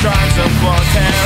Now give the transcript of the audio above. strikes a blockhead.